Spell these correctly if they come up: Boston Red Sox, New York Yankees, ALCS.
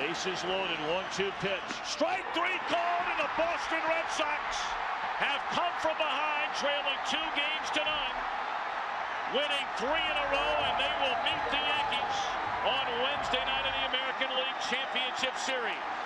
Bases loaded, 1-2 pitch. Strike three called, and the Boston Red Sox have come from behind, trailing 2 games to none. Winning 3 in a row, and they will meet the Yankees on Wednesday night in the American League Championship Series.